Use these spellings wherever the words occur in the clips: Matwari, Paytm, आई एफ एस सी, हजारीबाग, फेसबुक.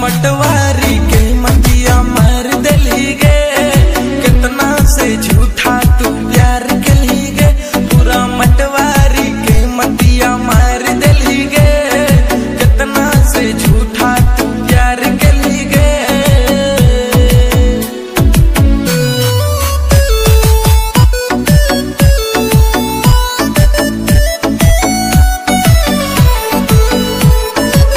मटवारी के मटिया मार दिली गे, कितना से झूठा तू प्यार के लीगे। पूरा मटवारी के मटिया मार दिली गे, कितना से झूठा तू प्यार के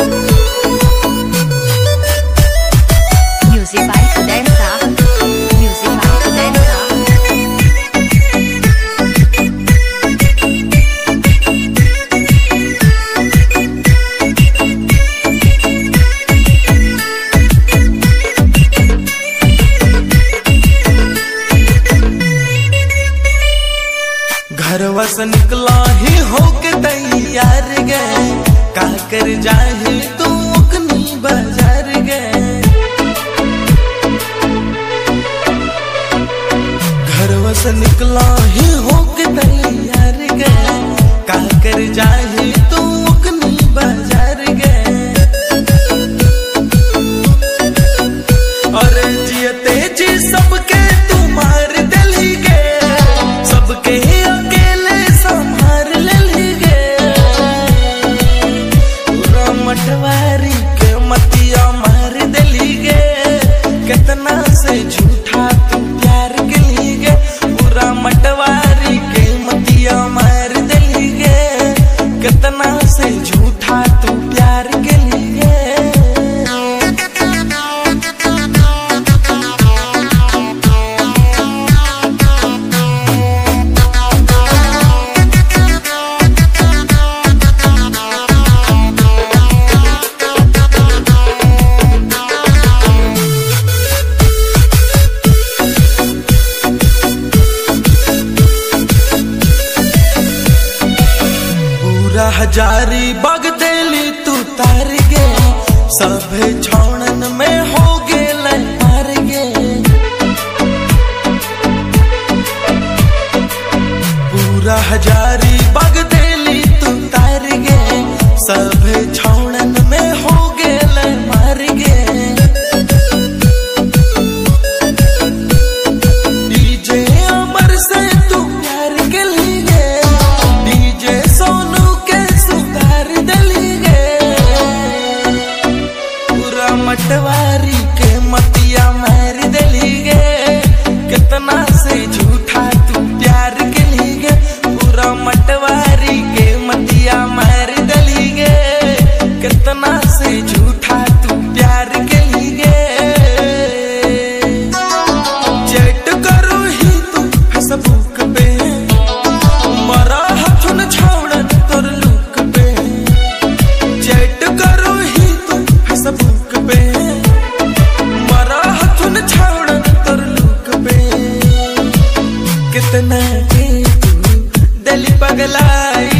लीगे। घरवा से निकला ही होके तैयार गे, का कर जाहे तू ओखनी बाजार गे। घरवा से निकला ही होके तैयार गे, का कर जाहे तू ओखनी बाजार गे। और जियते जी सबके तू मार दिली गे, सबके मटवारी के मटिया मार दिली गे, कितना से झूठा तू प्यार के लीगे। पूरा मटवारी के मटिया मार दिली गे, कितना से झूठा तू प्यार के लीगे। हजारीबाग दिली तू तार गे, सब छाउनन में हो गेल हार गे। पूरा हजारीबाग दिली तू तार गे, सब छाउनन में हो गेल मार गे। डीजे अमर से तू प्यार के लीगे, डीजे सोनू मटवारी के मटिया मार दिली गे, कितना से झूठा तू प्यार के लीगे। पूरा मटवारी के मटिया मार दिली गे, कितना से झूठा तू प्यार के लीगे। चैट करू ही तू फेसबुक पे, मरा हथुन छावड़ा तोर लुक पे। चैट करू ही तू फेसबुक कितना के तू दिल पगलाए।